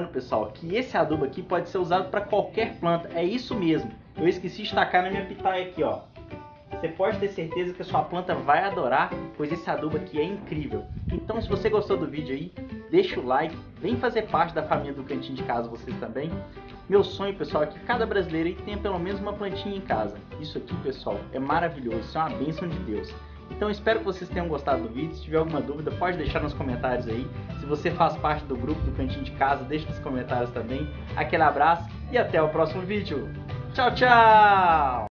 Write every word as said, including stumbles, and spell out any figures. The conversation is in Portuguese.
lembrando, pessoal, que esse adubo aqui pode ser usado para qualquer planta. É isso mesmo. Eu esqueci de tacar na minha pitaia aqui, ó. Você pode ter certeza que a sua planta vai adorar, pois esse adubo aqui é incrível. Então, se você gostou do vídeo aí, deixa o like, vem fazer parte da família do Cantinho de Casa vocês também. Meu sonho, pessoal, é que cada brasileiro aí tenha pelo menos uma plantinha em casa. Isso aqui, pessoal, é maravilhoso, isso é uma bênção de Deus. Então, espero que vocês tenham gostado do vídeo. Se tiver alguma dúvida, pode deixar nos comentários aí. Se você faz parte do grupo do Cantinho de Casa, deixa nos comentários também. Aquele abraço e até o próximo vídeo. Tchau, tchau!